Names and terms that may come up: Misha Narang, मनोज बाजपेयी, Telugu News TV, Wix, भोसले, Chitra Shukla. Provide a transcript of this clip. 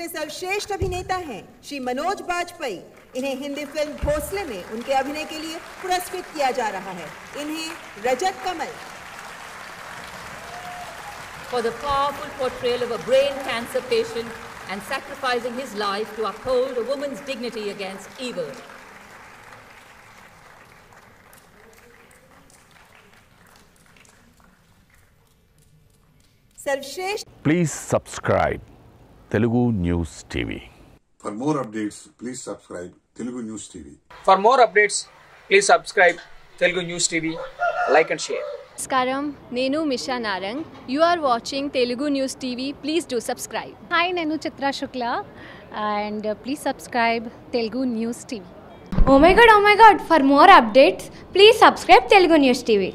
दूसरे सर्वश्रेष्ठ अभिनेता हैं श्री मनोज बाजपेयी। इन्हें हिंदी फिल्म भोसले में उनके अभिनय के लिए पुरस्कृत किया जा रहा है। इन्हें रजत कमल for the powerful portrayal of a brain cancer patient and sacrificing his life to uphold a woman's dignity against evil. Please subscribe Telugu News TV. For more updates, please subscribe Telugu News TV. For more updates, please subscribe Telugu News TV. Like and share. Namaskaram, Nenu Misha Narang. You are watching Telugu News TV. Please do subscribe. Hi, Nenu Chitra Shukla, and please subscribe Telugu News TV. Oh my God, for more updates, please subscribe Telugu News TV.